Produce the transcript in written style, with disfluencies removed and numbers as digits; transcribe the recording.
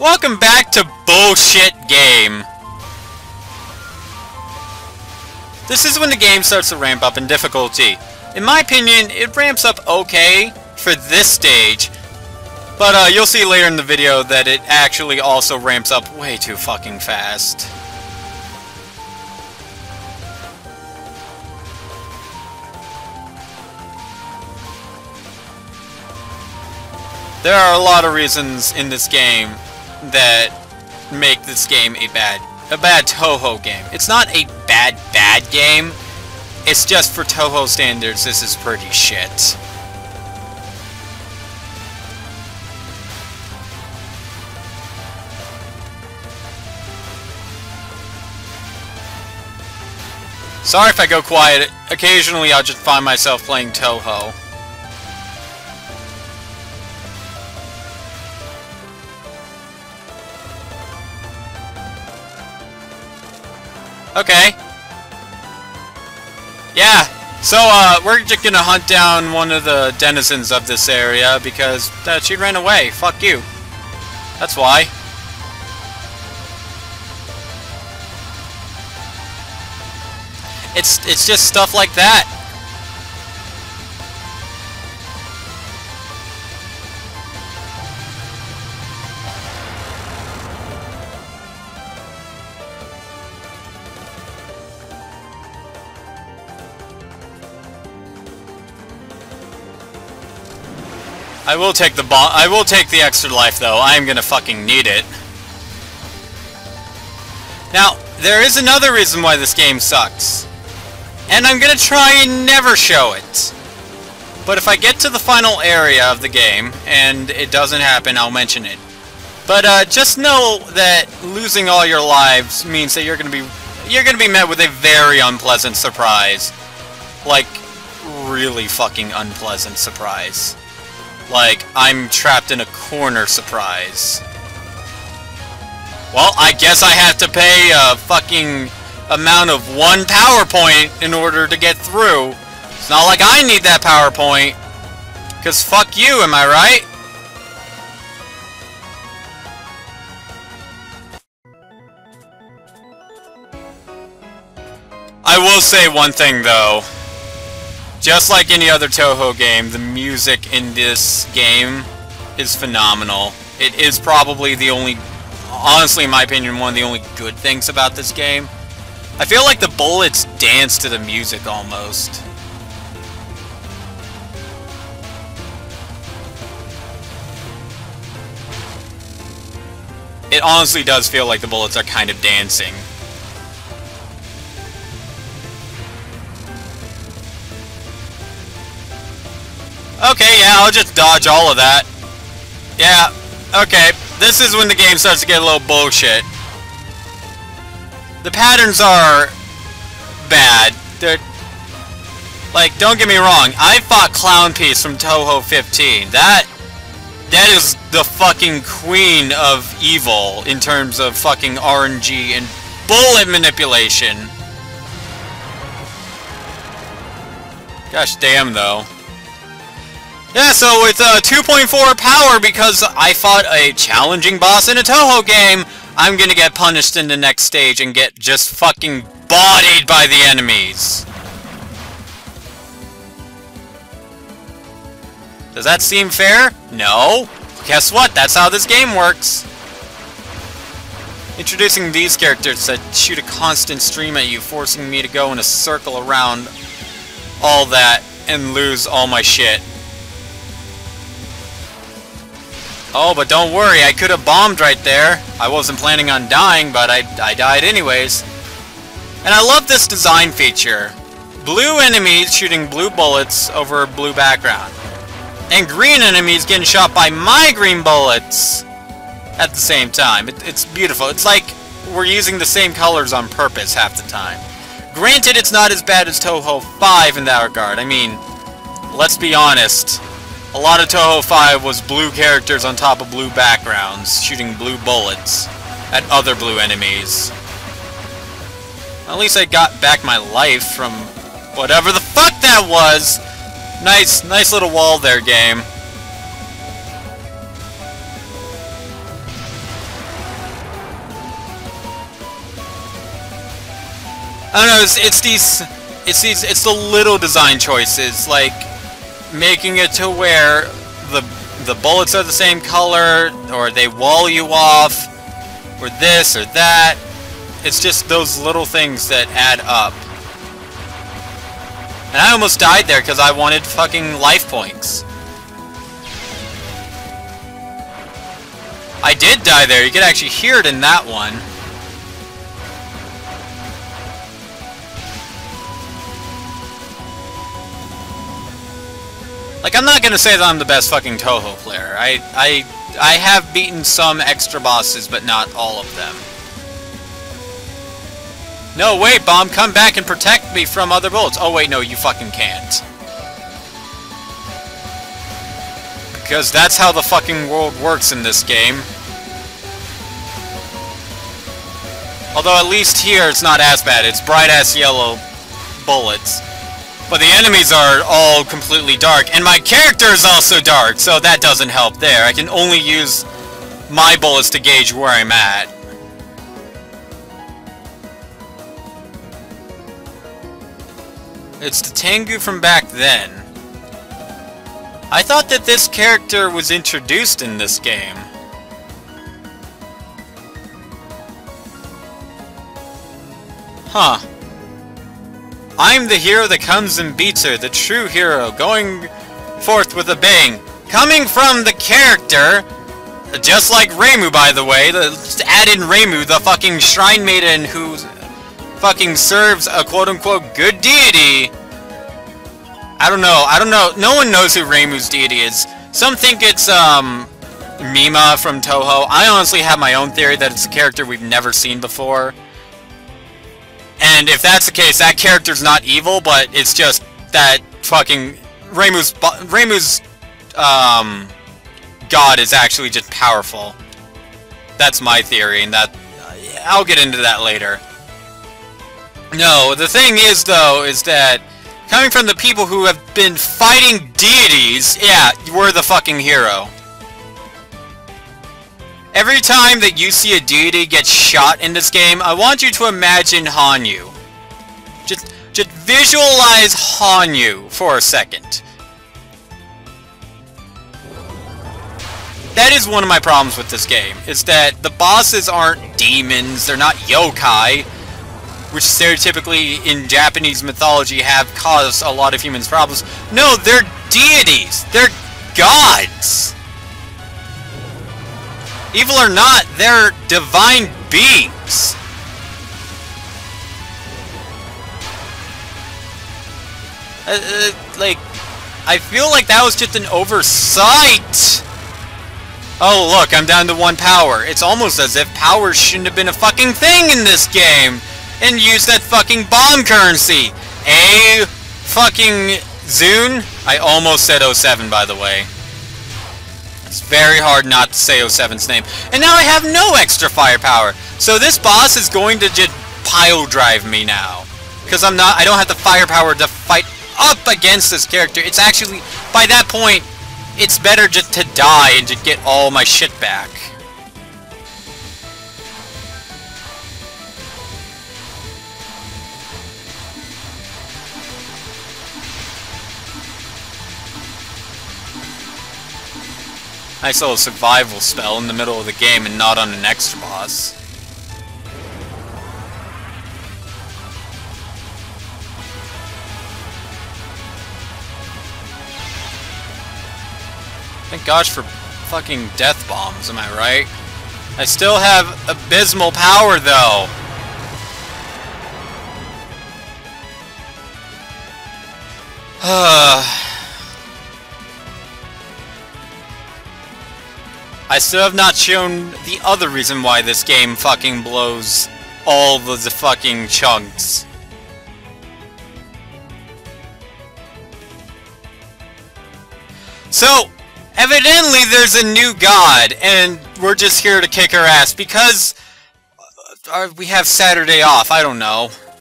Welcome back to Bullshit Game. This is when the game starts to ramp up in difficulty. In my opinion, it ramps up okay for this stage, but you'll see later in the video that it actually also ramps up way too fucking fast. There are a lot of reasons in this game that make this game a bad Touhou game. It's not a bad game. It's just for Touhou standards, this is pretty shit. Sorry if I go quiet. Occasionally I'll just find myself playing Touhou. Okay. Yeah. So, we're just gonna hunt down one of the denizens of this area because she ran away. Fuck you. That's why. It's just stuff like that. I will take the extra life though. I'm gonna fucking need it. Now, there is another reason why this game sucks. And I'm gonna try and never show it. But if I get to the final area of the game, and it doesn't happen, I'll mention it. But just know that losing all your lives means that you're gonna be met with a very unpleasant surprise. Like, really fucking unpleasant surprise. Like, I'm trapped in a corner surprise. Well, I guess I have to pay a fucking amount of one PowerPoint in order to get through. It's not like I need that PowerPoint. Because fuck you, am I right? I will say one thing, though. Just like any other Touhou game, the music in this game is phenomenal. It is probably the only, honestly in my opinion, one of the only good things about this game. I feel like the bullets dance to the music almost. It honestly does feel like the bullets are kind of dancing. Okay, yeah, I'll just dodge all of that. Yeah, okay. This is when the game starts to get a little bullshit. The patterns are bad. They're... Like, don't get me wrong. I fought Clown Piece from Touhou 15. That is the fucking queen of evil in terms of fucking RNG and bullet manipulation. Gosh damn, though. Yeah, so with 2.4 power, because I fought a challenging boss in a Touhou game, I'm gonna get punished in the next stage and get just fucking bodied by the enemies. Does that seem fair? No. Guess what? That's how this game works. Introducing these characters that shoot a constant stream at you, forcing me to go in a circle around all that and lose all my shit. Oh, but don't worry, I could have bombed right there. I wasn't planning on dying, but I died anyways. And I love this design feature. Blue enemies shooting blue bullets over a blue background. And green enemies getting shot by my green bullets at the same time. It's beautiful. It's like we're using the same colors on purpose half the time. Granted, it's not as bad as Touhou 5 in that regard. I mean, let's be honest. A lot of Touhou 5 was blue characters on top of blue backgrounds, shooting blue bullets at other blue enemies. At least I got back my life from whatever the fuck that was! Nice little wall there, game. I don't know, it's the little design choices, like making it to where the bullets are the same color, or they wall you off, or this or that. It's just those little things that add up. And I almost died there because I wanted fucking life points. I did die there. You could actually hear it in that one. Like, I'm not gonna say that I'm the best fucking Touhou player. I have beaten some extra bosses, but not all of them. No, wait, Bomb, come back and protect me from other bullets. Oh, wait, no, you fucking can't. Because that's how the fucking world works in this game. Although at least here it's not as bad. It's bright-ass yellow bullets. But the enemies are all completely dark, and my character is also dark, so that doesn't help there. I can only use my bullets to gauge where I'm at. It's the Tengu from back then. I thought that this character was introduced in this game. Huh. I'm the hero that comes and beats her, the true hero, going forth with a bang. Coming from the character, just like Reimu, by the way, let's add in Reimu, the fucking shrine maiden who fucking serves a quote-unquote good deity. I don't know, no one knows who Reimu's deity is. Some think it's, Mima from Touhou. I honestly have my own theory that it's a character we've never seen before. And if that's the case, that character's not evil, but it's just that fucking Reimu's god is actually just powerful. That's my theory, and that I'll get into that later. No, the thing is though, is that coming from the people who have been fighting deities, yeah, we're the fucking hero. Every time that you see a deity get shot in this game, I want you to imagine Hanyu. Just visualize Hanyu for a second. That is one of my problems with this game, is that the bosses aren't demons, they're not yokai, which stereotypically in Japanese mythology have caused a lot of humans problems. No, they're deities! They're gods! Evil or not, they're divine beings. Like, I feel like that was just an oversight. Oh, look, I'm down to one power. It's almost as if power shouldn't have been a fucking thing in this game. And use that fucking bomb currency. A fucking Zoon. I almost said 07, by the way. It's very hard not to say 07's name. And now I have no extra firepower. So this boss is going to just pile drive me now. Because I don't have the firepower to fight up against this character. It's actually, by that point, it's better just to die and to get all my shit back. Nice little survival spell in the middle of the game and not on an extra boss. Thank gosh for fucking death bombs, am I right? I still have abysmal power though. I still have not shown the other reason why this game fucking blows all the fucking chunks. So, evidently there's a new god, and we're just here to kick her ass because we have Saturday off, I don't know.